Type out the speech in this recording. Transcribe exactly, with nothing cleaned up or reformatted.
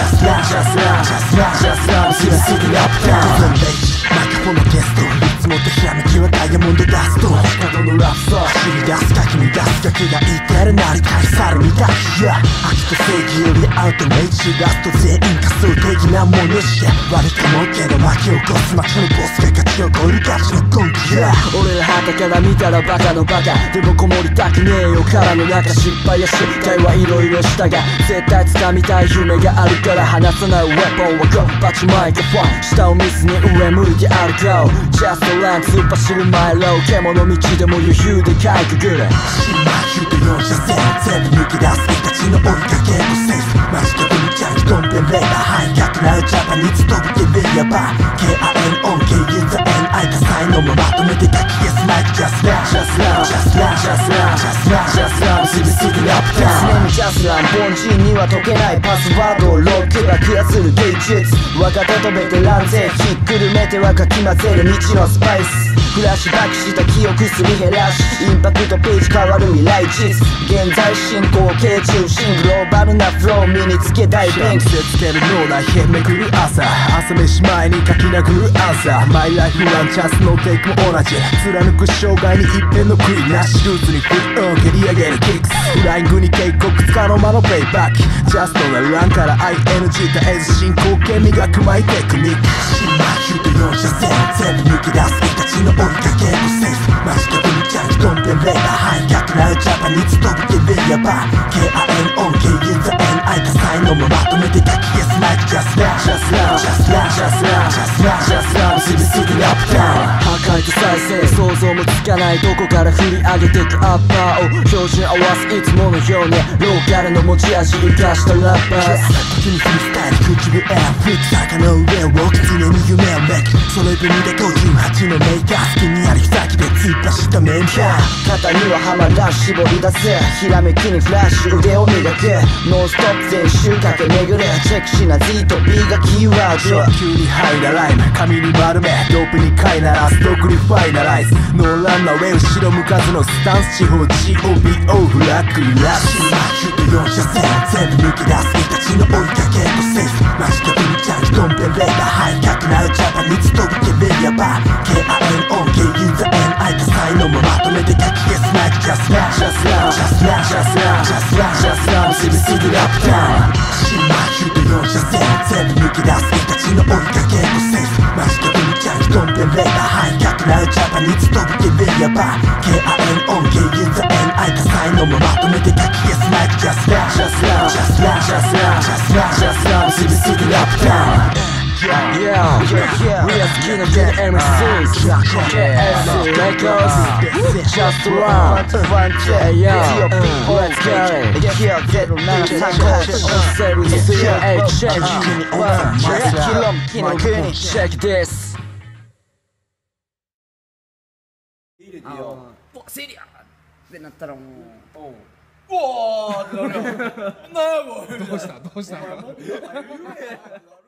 Just a lamp, super silly, my low, camel, no, Michi, the more you hear the kite, good. She might hear the young, just said, make it up, get the chino, or get the safe. Mask of the junk, don't be late, a high cat, now Japanese, don't get me a bar. K I N, on K, use the N, I can sign on my bottom, make it yes, like just now, just now, just now, just now, just now, just now, see the city up, just now, just now, born G, I took a password, or low, kill a clear through the digits. Wakata to make the landscape, he couldn't make the Waka Kimaze. 道のスパイス フラッシュバックした記憶すり減らしインパクトページ変わる未来地図現在進行形中心グローバルなフロー身につけたいペンクスつける脳内へめくる朝朝飯前に書き殴るアンサーマイライフワンチャンスのテイクも同じ貫く障害に一片の悔いなしルーツにフィット蹴り上げるキックスフライングに警告つかの間のペイバックジャストなランから アイエヌジー 絶えず進行形磨くマイテクニックシンマーキューと容赦せ全部抜き出す人たちの 追いかけるセーフマジで海ちゃんひとんでレバーハイ逆なうジャパニーズ飛び蹴るやば ケーアイエヌ オン K U N 愛火災のままとめてたき Yes like just now just now just now just now just now just now just now just now破壊と再生想像もつかないどこから振り上げてくアッパーを標準合わすいつものようにローカルの持ち味生かしたラッパー時にフリースタイル口笛フリック坂の上を常に夢をめくその分でごじゅうはちのメイカー 気になる先で突っ走ったメンバー肩にはハマら絞り出すひらめきにフラッシュ腕を磨くノンストップ全周駆け巡るチェックしな Z と B がキーワード急にハイなライム紙に丸めドープに飼いならストックにファイナライズノーランナーウェイ後ろ向かずのスタンス地方 ジーオービーオー フラッグラッシュマーキューとよん車線全部抜き出す人たちの追いかけとセーフマジで海ちゃんひとんべんレバーハイ角なうジャパニーズ飛び蹴るやば ケーアイエヌ オン K U N 愛火災のままとめて書き消すなき Just now Just now Just now Just now Just now Just now シビシビラップダウンシンマーキューとよん車線全部抜き出す人たちの追いかけのセーフマジで海ちゃんひとんべんレバーハイ角なうジャパニーズ飛び蹴るやば ケーアイエヌ オン K U N 愛火災のままとめて書き消すなき Just now Just now Just now Just now Just now Just now シビシビラップダウン Yeah, yeah, yeah, we are skin of the M Cs K F C Records Just Run T O P Let's get it Here, get on nine Tacos Zero, zero, eight Check One, check this Fuck, Syria ってなったらもう おーってなるよ なんやこれ どうしたどうした